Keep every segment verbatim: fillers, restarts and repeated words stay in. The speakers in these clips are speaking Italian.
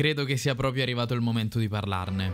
credo che sia proprio arrivato il momento di parlarne.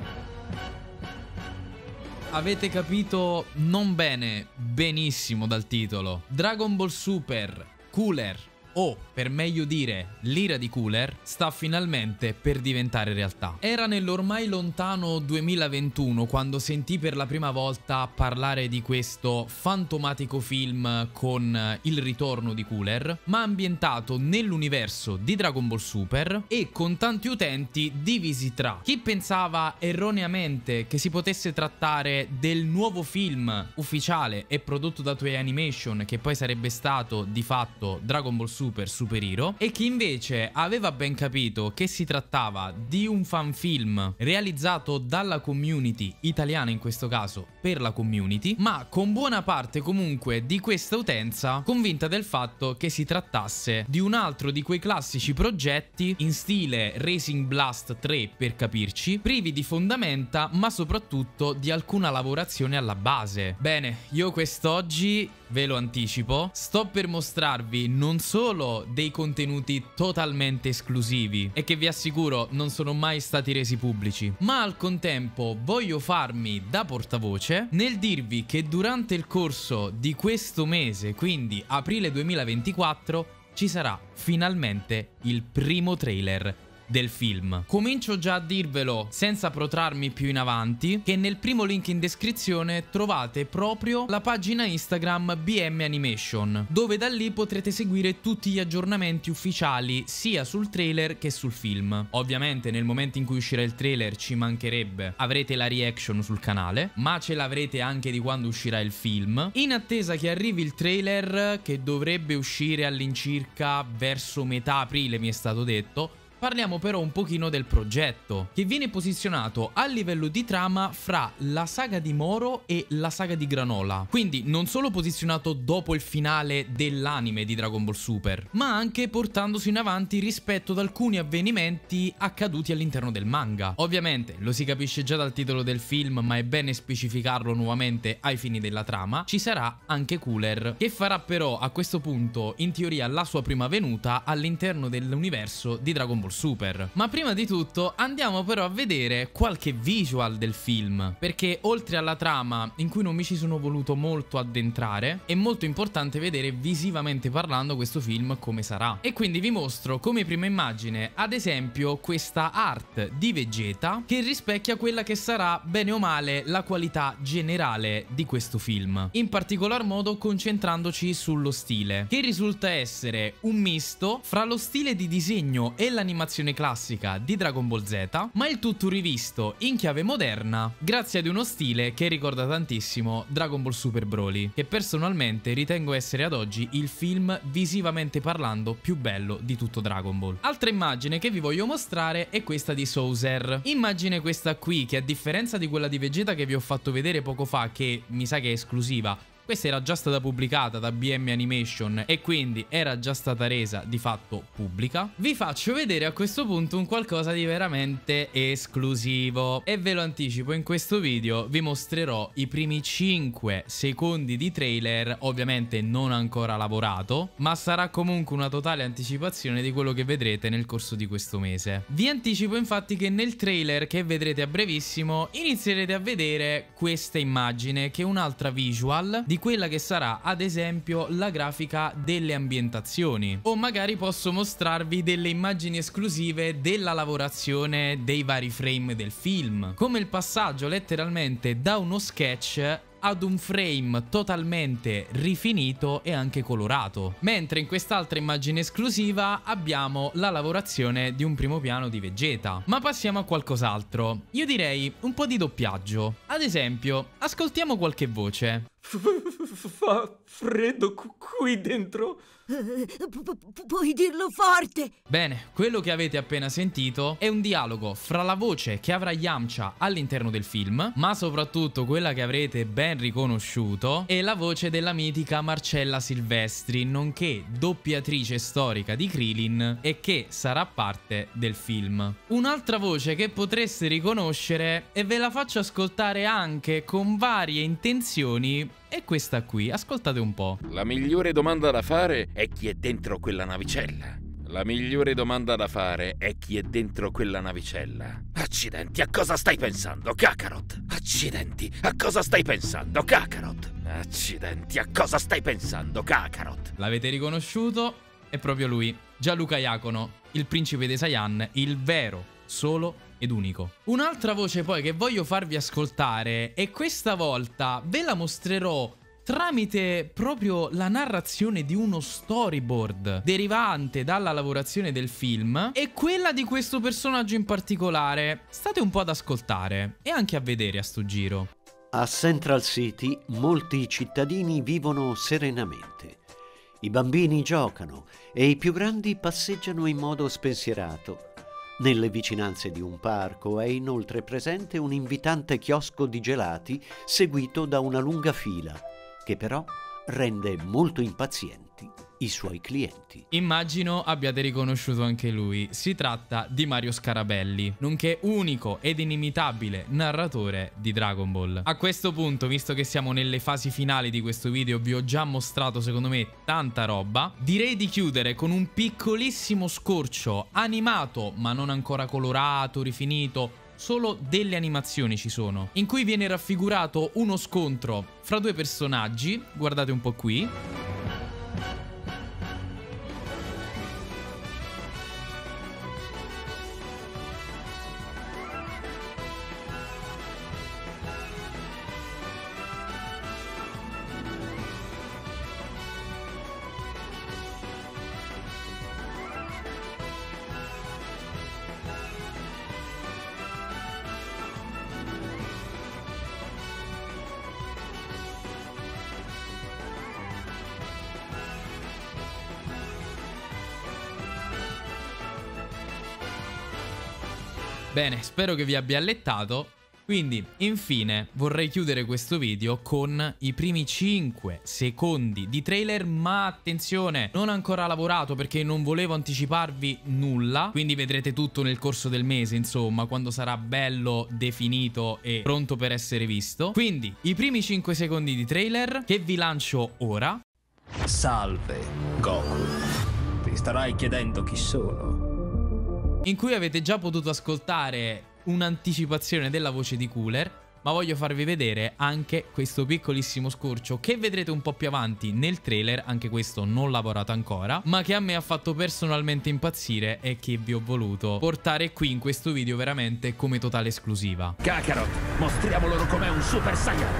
Avete capito non bene, benissimo dal titolo. Dragon Ball Super Cooler, o per meglio dire l'ira di Cooler, sta finalmente per diventare realtà. Era nell'ormai lontano duemilaventuno quando sentii per la prima volta parlare di questo fantomatico film con il ritorno di Cooler, ma ambientato nell'universo di Dragon Ball Super e con tanti utenti divisi tra chi pensava erroneamente che si potesse trattare del nuovo film ufficiale e prodotto da Toei Animation, che poi sarebbe stato di fatto Dragon Ball Super Super Super Hero, e chi invece aveva ben capito che si trattava di un fanfilm realizzato dalla community italiana, in questo caso per la community, ma con buona parte comunque di questa utenza convinta del fatto che si trattasse di un altro di quei classici progetti in stile Racing Blast tre, per capirci, privi di fondamenta ma soprattutto di alcuna lavorazione alla base. Bene, io quest'oggi, ve lo anticipo, sto per mostrarvi non solo dei contenuti totalmente esclusivi e che vi assicuro non sono mai stati resi pubblici, ma al contempo voglio farmi da portavoce nel dirvi che durante il corso di questo mese, quindi aprile duemilaventiquattro, ci sarà finalmente il primo trailer del film. Comincio già a dirvelo, senza protrarmi più in avanti, che nel primo link in descrizione trovate proprio la pagina Instagram B M Animation, dove da lì potrete seguire tutti gli aggiornamenti ufficiali sia sul trailer che sul film. Ovviamente nel momento in cui uscirà il trailer, ci mancherebbe, avrete la reaction sul canale, ma ce l'avrete anche di quando uscirà il film, in attesa che arrivi il trailer, che dovrebbe uscire all'incirca verso metà aprile, mi è stato detto. Parliamo però un pochino del progetto, che viene posizionato a livello di trama fra la saga di Moro e la saga di Granola, quindi non solo posizionato dopo il finale dell'anime di Dragon Ball Super, ma anche portandosi in avanti rispetto ad alcuni avvenimenti accaduti all'interno del manga. Ovviamente lo si capisce già dal titolo del film, ma è bene specificarlo nuovamente ai fini della trama. Ci sarà anche Cooler, che farà però a questo punto in teoria la sua prima venuta all'interno dell'universo di Dragon Ball Super. Ma prima di tutto andiamo però a vedere qualche visual del film, perché oltre alla trama, in cui non mi ci sono voluto molto addentrare, è molto importante vedere visivamente parlando questo film come sarà. E quindi vi mostro come prima immagine ad esempio questa art di Vegeta, che rispecchia quella che sarà bene o male la qualità generale di questo film, in particolar modo concentrandoci sullo stile, che risulta essere un misto fra lo stile di disegno e l'animazione classica di Dragon Ball Z, ma il tutto rivisto in chiave moderna grazie ad uno stile che ricorda tantissimo Dragon Ball Super Broly, che personalmente ritengo essere ad oggi il film visivamente parlando più bello di tutto Dragon Ball. Altra immagine che vi voglio mostrare è questa di Souser, immagine questa qui che, a differenza di quella di Vegeta che vi ho fatto vedere poco fa, che mi sa che è esclusiva, questa era già stata pubblicata da B M Animation e quindi era già stata resa di fatto pubblica. Vi faccio vedere a questo punto un qualcosa di veramente esclusivo, e ve lo anticipo, in questo video vi mostrerò i primi cinque secondi di trailer, ovviamente non ancora lavorato, ma sarà comunque una totale anticipazione di quello che vedrete nel corso di questo mese. Vi anticipo infatti che nel trailer che vedrete a brevissimo inizierete a vedere questa immagine, che è un'altra visual di quella che sarà ad esempio la grafica delle ambientazioni, o magari posso mostrarvi delle immagini esclusive della lavorazione dei vari frame del film, come il passaggio letteralmente da uno sketch ad un frame totalmente rifinito e anche colorato, mentre in quest'altra immagine esclusiva abbiamo la lavorazione di un primo piano di Vegeta. Ma passiamo a qualcos'altro, io direi un po' di doppiaggio. Ad esempio ascoltiamo qualche voce. Fa freddo qui dentro. Puoi dirlo forte. Bene, quello che avete appena sentito è un dialogo fra la voce che avrà Yamcha all'interno del film, ma soprattutto quella che avrete ben riconosciuto è la voce della mitica Marcella Silvestri, nonché doppiatrice storica di Krillin e che sarà parte del film. Un'altra voce che potreste riconoscere, e ve la faccio ascoltare anche con varie intenzioni, è questa qui, ascoltate un po'. La migliore domanda da fare è chi è dentro quella navicella. La migliore domanda da fare è chi è dentro quella navicella. Accidenti, a cosa stai pensando, Kakarot? Accidenti, a cosa stai pensando, Kakarot? Accidenti, a cosa stai pensando, Kakarot? L'avete riconosciuto? È proprio lui, Gianluca Iacono, il principe dei Saiyan, il vero, solo ed unico. Un'altra voce poi che voglio farvi ascoltare, e questa volta ve la mostrerò tramite proprio la narrazione di uno storyboard derivante dalla lavorazione del film e quella di questo personaggio in particolare. State un po' ad ascoltare e anche a vedere a sto giro. A Central City molti cittadini vivono serenamente. I bambini giocano e i più grandi passeggiano in modo spensierato. Nelle vicinanze di un parco è inoltre presente un invitante chiosco di gelati seguito da una lunga fila, che però rende molto impazienti i suoi clienti. Immagino abbiate riconosciuto anche lui. Si tratta di Mario Scarabelli, nonché unico ed inimitabile narratore di Dragon Ball. A questo punto, visto che siamo nelle fasi finali di questo video, vi ho già mostrato secondo me tanta roba, direi di chiudere con un piccolissimo scorcio animato, ma non ancora colorato, rifinito. Solo delle animazioni ci sono, in cui viene raffigurato uno scontro fra due personaggi, guardate un po' qui. Bene, spero che vi abbia allettato, quindi infine vorrei chiudere questo video con i primi cinque secondi di trailer, ma attenzione, non ancora lavorato perché non volevo anticiparvi nulla, quindi vedrete tutto nel corso del mese, insomma, quando sarà bello definito e pronto per essere visto. Quindi i primi cinque secondi di trailer che vi lancio ora. Salve, Goku. Ti starai chiedendo chi sono? In cui avete già potuto ascoltare un'anticipazione della voce di Cooler, ma voglio farvi vedere anche questo piccolissimo scorcio che vedrete un po' più avanti nel trailer, anche questo non lavorato ancora, ma che a me ha fatto personalmente impazzire e che vi ho voluto portare qui in questo video veramente come totale esclusiva. Kakarot, mostriamo loro com'è un Super Saiyan!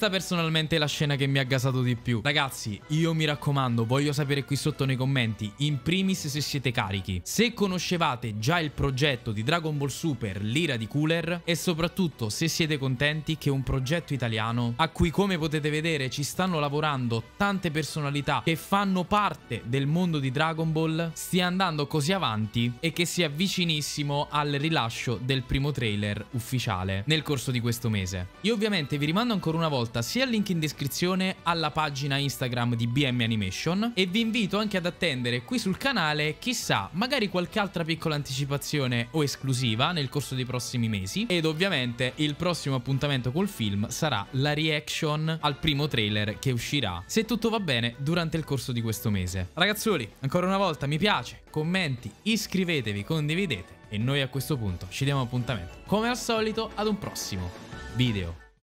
Questa personalmente è la scena che mi ha gasato di più. Ragazzi, io mi raccomando, voglio sapere qui sotto nei commenti, in primis se siete carichi, se conoscevate già il progetto di Dragon Ball Super, l'ira di Cooler, e soprattutto se siete contenti che è un progetto italiano a cui, come potete vedere, ci stanno lavorando tante personalità che fanno parte del mondo di Dragon Ball, stia andando così avanti e che sia vicinissimo al rilascio del primo trailer ufficiale nel corso di questo mese. Io ovviamente vi rimando ancora una volta sia il link in descrizione alla pagina Instagram di B M Animation e vi invito anche ad attendere qui sul canale, chissà, magari qualche altra piccola anticipazione o esclusiva nel corso dei prossimi mesi, ed ovviamente il prossimo appuntamento col film sarà la reaction al primo trailer che uscirà, se tutto va bene, durante il corso di questo mese. Ragazzuoli, ancora una volta mi piace, commenti, iscrivetevi, condividete e noi a questo punto ci diamo appuntamento come al solito ad un prossimo video.